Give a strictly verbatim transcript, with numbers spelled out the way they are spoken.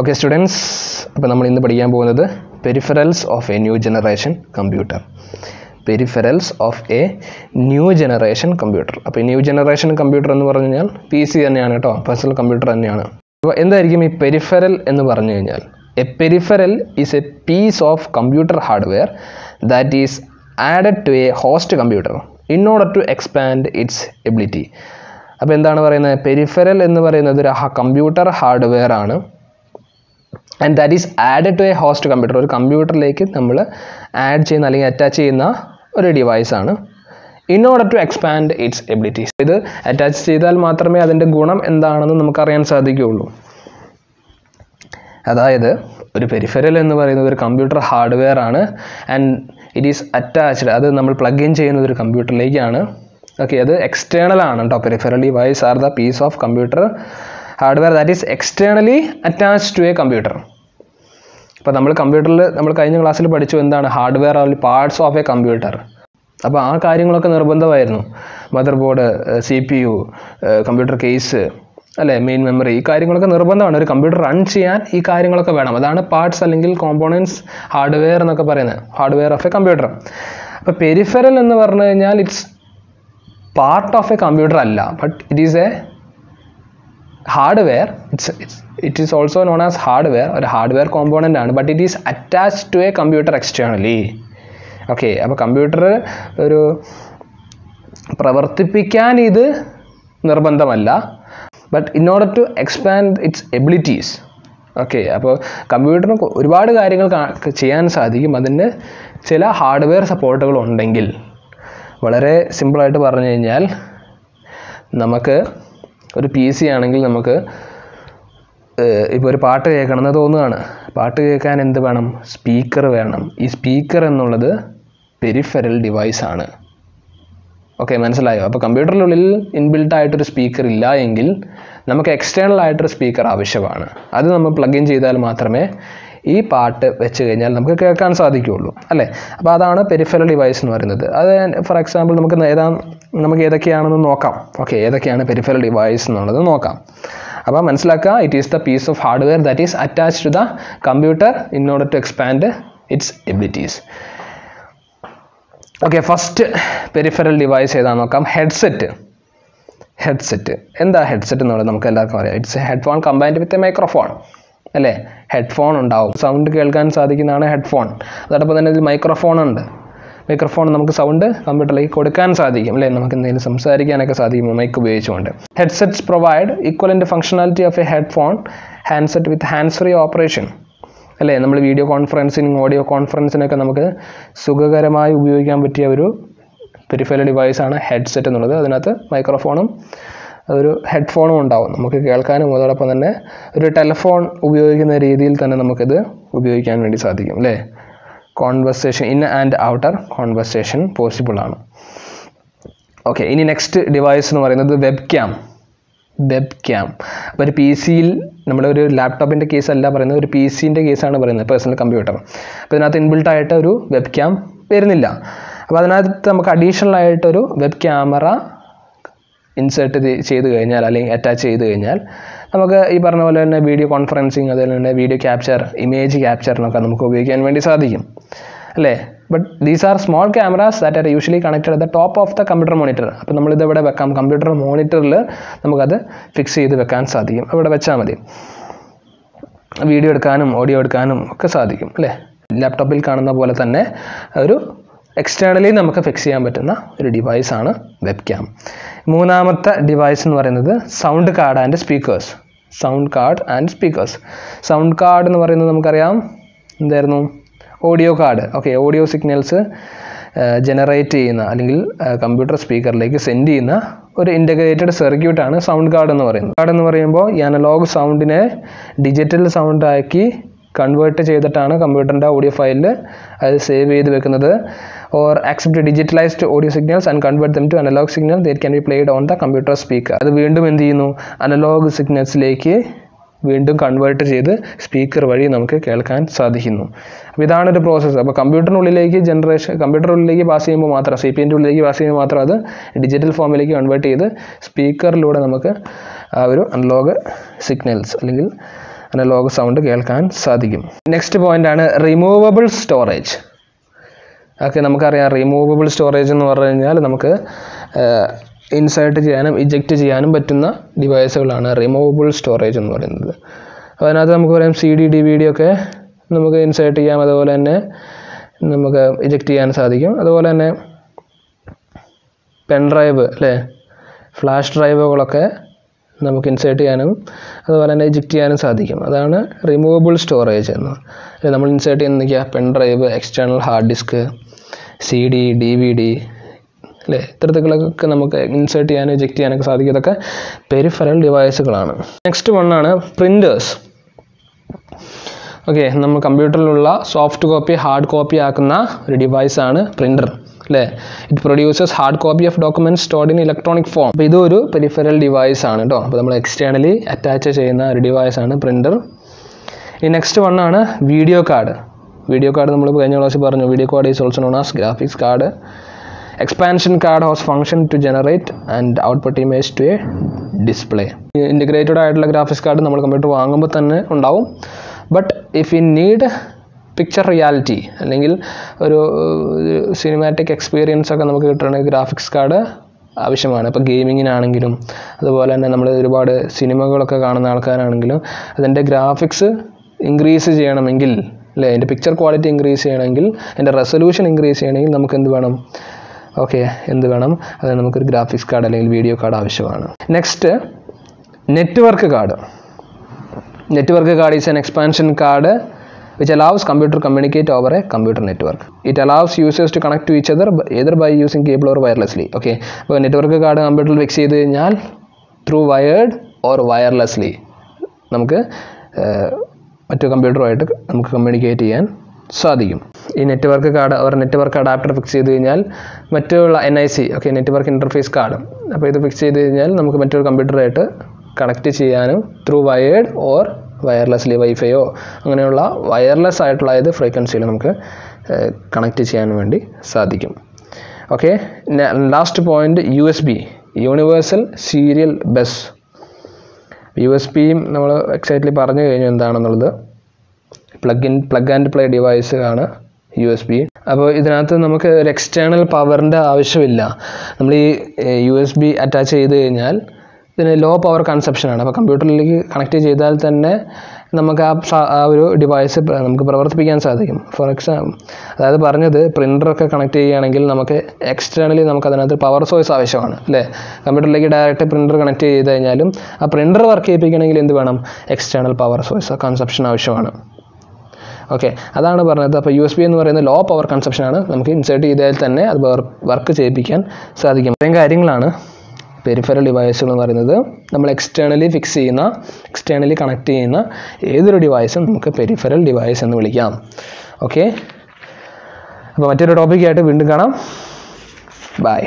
Okay students, appo nammal innu padikkan povunnathu peripherals of a new generation computer. Peripherals of a new generation computer. Appo new generation computer ennu paranjal P C thaneyana ട്ടോ, personal computer thaneyana. Appo endayirikkum ee peripheral ennu paranju kanjal? A peripheral is a piece of computer hardware that is added to a host computer in order to expand its ability. Appo endana parayunnathu peripheral ennu parayunnathu a computer hardware aanu. And that is added to a host computer. Or computer like it, we add chain, attach chain, or a device. In order to expand its abilities. This attach chain, matter me, that is the gunam, and that is the carry and sadi kulu. That is a peripheral and the computer hardware, and it is attached. That is we plug in chain to the computer like. Okay, that is external. Top peripheral device are the piece of computer hardware that is externally attached to a computer. Appo nammal computer il nammal kayinja class il padichu endana hardware or parts of a computer. Appo aa karyangalokke nirbandhavayirunnu, motherboard, C P U, computer case, alle main memory, ee karyangalokke nirbandhavana. Oru computer run cheyan ee karyangalokke venam. Adana parts allengil components hardware ennokke parayana, hardware of a computer. Appo peripheral ennu parnu kanjal it's part of a computer alla, but it is a hardware. It's, it's it is also known as hardware or hardware component ആണ്, but it is attached to a computer externally. Okay, അപ്പോൾ computer ഒരു പ്രവർത്തിപ്പിക്കാൻ ഇത് നിർബന്ധമല്ല, but in order to expand its abilities. Okay, അപ്പോൾ കമ്പ്യൂട്ടറിന് ഒരുപാട് കാര്യങ്ങൾ ചെയ്യാൻ സാധിക്കും അതിന് ചില ഹാർഡ്വെയർ സപ്പോർട്ടുകൾ ഉണ്ടെങ്കിൽ. വളരെ സിമ്പിൾ ആയിട്ട് പറഞ്ഞു കഴിഞ്ഞാൽ നമുക്ക് ഒരു പി സി ആണെങ്കിൽ നമുക്ക് ഇപ്പോൾ ഒരു പാട്ട് കേൾക്കണമെന്ന് തോന്നുകയാണ്. പാട്ട് കേൾക്കാൻ എന്ത് വേണം? സ്പീക്കർ വേണം. ഈ സ്പീക്കർ എന്നുള്ളത് പെരിഫറൽ ഡിവൈസാണ്. ഓക്കെ, മനസ്സിലായോ? അപ്പോൾ കമ്പ്യൂട്ടറിനുള്ളിൽ ഇൻബിൽട്ടായിട്ടൊരു സ്പീക്കർ ഇല്ല എങ്കിൽ നമുക്ക് എക്സ്റ്റേണൽ ആയിട്ടൊരു സ്പീക്കർ ആവശ്യമാണ്. അത് നമ്മൾ പ്ലഗ് ഇൻ ചെയ്താൽ മാത്രമേ ഈ പാട്ട് വെച്ച് കഴിഞ്ഞാൽ നമുക്ക് കേൾക്കാൻ സാധിക്കുകയുള്ളൂ, അല്ലേ? അപ്പോൾ അതാണ് പെരിഫറൽ ഡിവൈസ് എന്ന് പറയുന്നത്. അത് ഫോർ എക്സാമ്പിൾ നമുക്ക് ഏതാ നമുക്ക് ഏതൊക്കെയാണെന്ന് നോക്കാം. ഓക്കെ, ഏതൊക്കെയാണ് പെരിഫറൽ ഡിവൈസ് എന്നുള്ളത് നോക്കാം. അപ്പോൾ മനസ്സിലാക്കുക, it is the piece of hardware that is attached to the computer in order to expand its abilities. Okay, first peripheral device ഏതാണെന്ന് നോക്കാം. ഹെഡ്സെറ്റ്. ഹെഡ്സെറ്റ് എന്താ ഹെഡ്സെറ്റ് എന്നുള്ളത് നമുക്ക് എല്ലാവർക്കും അറിയാം. It's a headphone combined with a microphone, അല്ലേ? Headphone ഉണ്ടാവും, sound കേൾക്കാൻ സാധിക്കുന്നതാണ് ഹെഡ്ഫോൺ. അതോടൊപ്പം തന്നെ ഇതിൽ മൈക്രോഫോൺ ഉണ്ട്. മൈക്രോഫോൺ നമുക്ക് സൗണ്ട് കമ്പ്യൂട്ടറിലേക്ക് കൊടുക്കാൻ സാധിക്കും, അല്ലേ? നമുക്ക് എന്തെങ്കിലും സംസാരിക്കാനൊക്കെ സാധിക്കും മൈക്ക് ഉപയോഗിച്ചുകൊണ്ട്. Headsets provide equivalent functionality of a headphone handset with hands free operation, അല്ലേ? നമ്മൾ വീഡിയോ കോൺഫറൻസിനും ഓഡിയോ കോൺഫറൻസിനൊക്കെ നമുക്ക് സുഖകരമായി ഉപയോഗിക്കാൻ പറ്റിയ ഒരു പെരിഫറൽ ഡിവൈസാണ് ഹെഡ്സെറ്റ് എന്നുള്ളത്. അതിനകത്ത് മൈക്രോഫോണും ഒരു ഹെഡ്ഫോണും ഉണ്ടാവും, നമുക്ക് കേൾക്കാനും. അതോടൊപ്പം തന്നെ ഒരു ടെലഫോൺ ഉപയോഗിക്കുന്ന രീതിയിൽ തന്നെ നമുക്കിത് ഉപയോഗിക്കാൻ വേണ്ടി സാധിക്കും, അല്ലേ? Conversation in and outer conversation പോസിബിളാണ്. ഓക്കെ, ഇനി നെക്സ്റ്റ് ഡിവൈസ് എന്ന് പറയുന്നത് വെബ് ക്യാം. വെബ് ക്യാം അപ്പോൾ ഒരു പി സിയിൽ, നമ്മുടെ ഒരു ലാപ്ടോപ്പിൻ്റെ കേസല്ല പറയുന്നത്, ഒരു പി സിൻ്റെ കേസാണ് പറയുന്നത്, പേഴ്സണൽ കമ്പ്യൂട്ടർ. അപ്പോൾ ഇതിനകത്ത് ഇൻബിൽട്ടായിട്ട് ഒരു വെബ് ക്യാം വരുന്നില്ല. അപ്പോൾ അതിനകത്ത് നമുക്ക് അഡീഷണൽ ആയിട്ടൊരു വെബ് ക്യാമറ ഇൻസേർട്ട് ചെയ്ത് കഴിഞ്ഞാൽ അല്ലെങ്കിൽ അറ്റാച്ച് ചെയ്ത് കഴിഞ്ഞാൽ നമുക്ക് ഈ പറഞ്ഞ പോലെ തന്നെ വീഡിയോ കോൺഫറൻസിങ്, അതുപോലെ തന്നെ വീഡിയോ ക്യാപ്ചർ, ഇമേജ് ക്യാപ്ചറിനൊക്കെ നമുക്ക് ഉപയോഗിക്കാൻ വേണ്ടി സാധിക്കും, അല്ലേ? But these are small cameras that are usually connected at the top of the computer monitor. അപ്പോൾ നമ്മളിത് ഇവിടെ വെക്കാം, കമ്പ്യൂട്ടർ മോണിറ്ററിൽ നമുക്കത് ഫിക്സ് ചെയ്ത് വെക്കാൻ സാധിക്കും. അവിടെ വെച്ചാൽ മതി, വീഡിയോ എടുക്കാനും ഓഡിയോ എടുക്കാനും ഒക്കെ സാധിക്കും, അല്ലേ? ലാപ്ടോപ്പിൽ കാണുന്ന പോലെ തന്നെ ഒരു എക്സ്റ്റേണലി നമുക്ക് ഫിക്സ് ചെയ്യാൻ പറ്റുന്ന ഒരു ഡിവൈസാണ് വെബ് ക്യാം. മൂന്നാമത്തെ ഡിവൈസ് എന്ന് പറയുന്നത് sound card and speakers. Sound card and speakers sound card എന്ന് പറയുന്നത് നമുക്കറിയാം എന്തായിരുന്നു? Audio card. Okay, audio signals generate ചെയ്യുന്ന അല്ലെങ്കിൽ കമ്പ്യൂട്ടർ സ്പീക്കറിലേക്ക് സെൻഡ് ചെയ്യുന്ന ഒരു ഇൻ്റഗ്രേറ്റഡ് സർക്യൂട്ടാണ് സൗണ്ട് കാർഡ് എന്ന് പറയുന്നത്. കാർഡ് എന്ന് പറയുമ്പോൾ ഈ അനലോഗ് സൗണ്ടിനെ ഡിജിറ്റൽ സൗണ്ടാക്കി കൺവേർട്ട് ചെയ്തിട്ടാണ് കമ്പ്യൂട്ടറിൻ്റെ ഓഡിയോ ഫയലിൽ അത് സേവ് ചെയ്ത് വെക്കുന്നത്. Or accept digitalised audio signals and convert them to analogue signal they can be played on the computer speaker. അത് വീണ്ടും എന്ത് ചെയ്യുന്നു? അനലോഗ് സിഗ്നൽസിലേക്ക് വീണ്ടും കൺവേർട്ട് ചെയ്ത് സ്പീക്കർ വഴി നമുക്ക് കേൾക്കാൻ സാധിക്കുന്നു. അപ്പോൾ ഇതാണൊരു പ്രോസസ്സ്. അപ്പോൾ കമ്പ്യൂട്ടറിനുള്ളിലേക്ക് ജനറേഷൻ കമ്പ്യൂട്ടറിനുള്ളിലേക്ക് പാസ് ചെയ്യുമ്പോൾ മാത്രം, സി പി എൻ്റെ ഉള്ളിലേക്ക് പാസ് ചെയ്യുമ്പോൾ മാത്രം അത് ഡിജിറ്റൽ ഫോമിലേക്ക് കൺവേർട്ട് ചെയ്ത് സ്പീക്കറിലൂടെ നമുക്ക് ആ ഒരു അനലോഗ് സിഗ്നൽസ് അല്ലെങ്കിൽ അനലോഗ് സൗണ്ട് കേൾക്കാൻ സാധിക്കും. നെക്സ്റ്റ് പോയിന്റ് ആണ് റിമൂവബിൾ സ്റ്റോറേജ്. ഓക്കെ, നമുക്കറിയാം റിമൂവബിൾ സ്റ്റോറേജ് എന്ന് പറഞ്ഞു കഴിഞ്ഞാൽ നമുക്ക് ഇൻസേർട്ട് ചെയ്യാനും ഇജക്റ്റ് ചെയ്യാനും പറ്റുന്ന ഡിവൈസുകളാണ് റിമൂവബിൾ സ്റ്റോറേജ് എന്ന് പറയുന്നത്. അപ്പോൾ അതിനകത്ത് നമുക്ക് പറയാം C D D V D ഒക്കെ നമുക്ക് ഇൻസേർട്ട് ചെയ്യാം, അതുപോലെ തന്നെ നമുക്ക് ഇജക്റ്റ് ചെയ്യാൻ സാധിക്കും. അതുപോലെ തന്നെ പെൻ ഡ്രൈവ് അല്ലേ, ഫ്ലാഷ് ഡ്രൈവുകളൊക്കെ നമുക്ക് ഇൻസേർട്ട് ചെയ്യാനും അതുപോലെ തന്നെ ഇജക്റ്റ് ചെയ്യാനും സാധിക്കും. അതാണ് റിമൂവബിൾ സ്റ്റോറേജ് എന്ന് അല്ലെ നമ്മൾ ഇൻസേർട്ട് ചെയ്യുന്ന pen drive, external hard disk, C D D V D അല്ലേ, ഇത്തരത്തിലൊക്കെ നമുക്ക് ഇൻസേർട്ട് ചെയ്യാനും ഇജക്റ്റ് ചെയ്യാനൊക്കെ സാധിക്കും. ഇതൊക്കെ പെരിഫറൽ ഡിവൈസുകളാണ്. നെക്സ്റ്റ് വണ്ണാണ് പ്രിൻറ്റേഴ്സ്. ഓക്കെ, നമ്മൾ കമ്പ്യൂട്ടറിലുള്ള സോഫ്റ്റ് കോപ്പി ഹാർഡ് കോപ്പി ആക്കുന്ന ഒരു ഡിവൈസാണ് പ്രിൻറ്റർ അല്ലേ. It produces hard copy of documents stored in electronic form. അപ്പോൾ ഇതൊരു പെരിഫറൽ ഡിവൈസ് ആണ് കേട്ടോ. അപ്പോൾ നമ്മൾ എക്സ്റ്റേണലി അറ്റാച്ച് ചെയ്യുന്ന ഒരു ഡിവൈസാണ് പ്രിൻറ്റർ. ഈ നെക്സ്റ്റ് വൺ ആണ് വീഡിയോ കാർഡ്. വീഡിയോ കാർഡ് നമ്മൾ കഴിഞ്ഞ ക്ലാസ്സിൽ പറഞ്ഞു. Video card is also known as graphics card. Expansion card hose function to generate and output image to a display. Integrated ആയിട്ടുള്ള ഗ്രാഫിക്സ് കാർഡ് നമ്മൾ കമ്പ്യൂട്ടർ വാങ്ങുമ്പോൾ തന്നെ ഉണ്ടാവും. But if you need picture reality അല്ലെങ്കിൽ ഒരു സിനിമാറ്റിക് എക്സ്പീരിയൻസ് ഒക്കെ നമുക്ക് കിട്ടണമെങ്കിൽ ഗ്രാഫിക്സ് കാർഡ് ആവശ്യമാണ്. ഇപ്പോൾ ഗെയിമിങ്ങിനാണെങ്കിലും അതുപോലെ തന്നെ നമ്മൾ ഒരുപാട് സിനിമകളൊക്കെ കാണുന്ന ആൾക്കാരാണെങ്കിലും അതിൻ്റെ ഗ്രാഫിക്സ് ഇൻക്രീസ് ചെയ്യണമെങ്കിൽ അല്ലേ, അതിൻ്റെ പിക്ചർ ക്വാളിറ്റി ഇൻക്രീസ് ചെയ്യണമെങ്കിൽ, അതിൻ്റെ റെസൊല്യൂഷൻ ഇൻക്രീസ് ചെയ്യണമെങ്കിൽ നമുക്ക് എന്ത് വേണം? ഓക്കെ, എന്ത് വേണം? അത് നമുക്കൊരു ഗ്രാഫിക്സ് കാർഡ് അല്ലെങ്കിൽ വീഡിയോ കാർഡ് ആവശ്യമാണ്. Next network card. Network card is an expansion card which allows computer communicate over a computer network. It allows users to connect to each other either by using cable or wirelessly. Okay, അപ്പോൾ network card കമ്പ്യൂട്ടറിൽ fix ചെയ്ത് കഴിഞ്ഞാൽ through wired or wirelessly നമുക്ക് മറ്റു കമ്പ്യൂട്ടറുമായിട്ട് നമുക്ക് communicate ചെയ്യാൻ സാധിക്കും. ഈ നെറ്റ്വർക്ക് കാർഡ് അവർ നെറ്റ്വർക്ക് അഡാപ്റ്റർ ഫിക്സ് ചെയ്ത് കഴിഞ്ഞാൽ മറ്റുള്ള N I C okay network interface card, അപ്പോൾ ഇത് ഫിക്സ് ചെയ്ത് കഴിഞ്ഞാൽ നമുക്ക് മറ്റൊരു കമ്പ്യൂട്ടറുമായിട്ട് കണക്റ്റ് ചെയ്യാനും ത്രൂ വയേർഡ് ഓർ വയർലെസ്ലി, വൈഫൈയോ അങ്ങനെയുള്ള വയർലെസ് ആയിട്ടുള്ള ഏത് ഫ്രീക്വൻസിയിൽ നമുക്ക് കണക്റ്റ് ചെയ്യാൻ വേണ്ടി സാധിക്കും. Okay, last point U S B, universal serial bus. U S ബിയും നമ്മൾ എക്സാക്ട്ലി പറഞ്ഞു കഴിഞ്ഞു എന്താണെന്നുള്ളത്. Plug in plug and play device ആണ് യു എസ് ബി. അപ്പോൾ ഇതിനകത്ത് നമുക്ക് ഒരു എക്സ്റ്റേണൽ പവറിൻ്റെ ആവശ്യമില്ല. നമ്മൾ ഈ യു എസ് ബി അറ്റാച്ച് ചെയ്ത് കഴിഞ്ഞാൽ ഇതിന് ലോ പവർ കൺസപ്ഷനാണ്. അപ്പോൾ കമ്പ്യൂട്ടറിലേക്ക് കണക്റ്റ് ചെയ്താൽ തന്നെ നമുക്ക് ആ ആ ഒരു ഡിവൈസ് നമുക്ക് പ്രവർത്തിപ്പിക്കാൻ സാധിക്കും. ഫോർ എക്സാമ്പിൾ, അതായത് പറഞ്ഞത് പ്രിൻ്ററൊക്കെ കണക്റ്റ് ചെയ്യുകയാണെങ്കിൽ നമുക്ക് എക്സ്റ്റേണലി നമുക്ക് അതിനകത്ത് പവർ സോഴ്സ് ആവശ്യമാണ് അല്ലേ. കമ്പ്യൂട്ടറിലേക്ക് ഡയറക്റ്റ് പ്രിൻ്റർ കണക്റ്റ് ചെയ്ത് കഴിഞ്ഞാലും ആ പ്രിൻ്റർ വർക്ക് ചെയ്യിപ്പിക്കണമെങ്കിൽ എന്ത് വേണം? എക്സ്റ്റേണൽ പവർ സോഴ്സ് കൺസപ്ഷൻ ആവശ്യമാണ്. ഓക്കെ, അതാണ് പറഞ്ഞത്. അപ്പോൾ യു എസ് ബി എന്ന് പറയുന്നത് ലോ പവർ കൺസപ്ഷനാണ്. നമുക്ക് ഇൻസേർട്ട് ചെയ്താൽ തന്നെ അത് വർക്ക് ചെയ്യിപ്പിക്കാൻ സാധിക്കും. ഇത്രയും കാര്യങ്ങളാണ് പെരിഫറൽ ഡിവൈസുകൾ എന്ന് പറയുന്നത്. നമ്മൾ എക്സ്റ്റേണലി ഫിക്സ് ചെയ്യുന്ന എക്സ്റ്റേണലി കണക്ട് ചെയ്യുന്ന ഏതൊരു ഡിവൈസും നമുക്ക് പെരിഫറൽ ഡിവൈസ് എന്ന് വിളിക്കാം. ഓക്കെ, അപ്പോൾ മറ്റൊരു ടോപ്പിക്കായിട്ട് വീണ്ടും കാണാം. ബൈ.